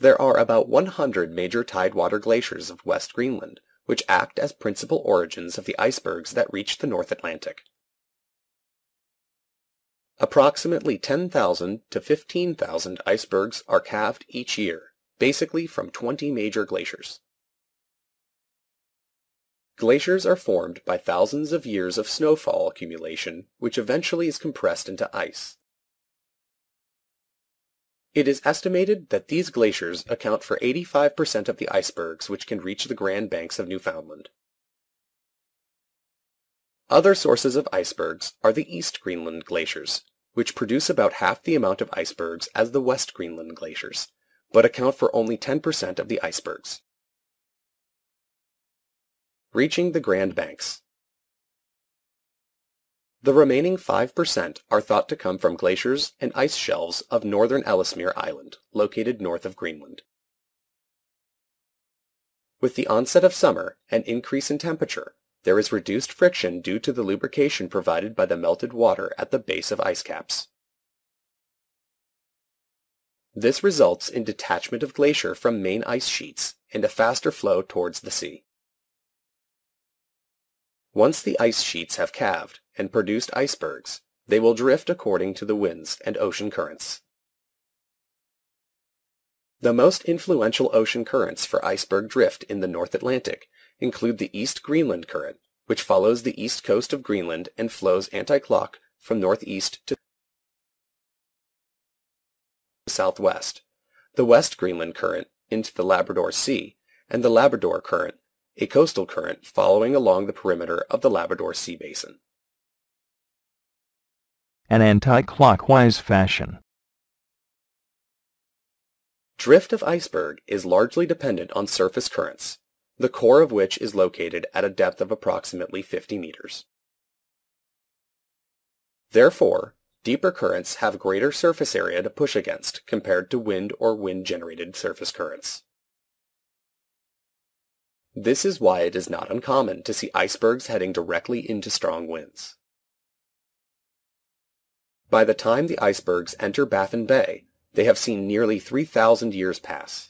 There are about 100 major tidewater glaciers of West Greenland, which act as principal origins of the icebergs that reach the North Atlantic. Approximately 10,000 to 15,000 icebergs are calved each year, basically from 20 major glaciers. Glaciers are formed by thousands of years of snowfall accumulation, which eventually is compressed into ice. It is estimated that these glaciers account for 85% of the icebergs which can reach the Grand Banks of Newfoundland. Other sources of icebergs are the East Greenland glaciers, which produce about half the amount of icebergs as the West Greenland glaciers, but account for only 10% of the icebergs. Reaching the Grand Banks. The remaining 5% are thought to come from glaciers and ice shelves of northern Ellesmere Island, located north of Greenland. With the onset of summer and increase in temperature, there is reduced friction due to the lubrication provided by the melted water at the base of ice caps. This results in detachment of glacier from main ice sheets and a faster flow towards the sea. Once the ice sheets have calved and produced icebergs, they will drift according to the winds and ocean currents. The most influential ocean currents for iceberg drift in the North Atlantic include the East Greenland Current, which follows the east coast of Greenland and flows anti-clock from northeast to southwest, the West Greenland Current into the Labrador Sea, and the Labrador Current, a coastal current following along the perimeter of the Labrador Sea Basin. An anti-clockwise fashion. Drift of iceberg is largely dependent on surface currents, the core of which is located at a depth of approximately 50 meters. Therefore, deeper currents have greater surface area to push against compared to wind or wind-generated surface currents. This is why it is not uncommon to see icebergs heading directly into strong winds. By the time the icebergs enter Baffin Bay, they have seen nearly 3,000 years pass.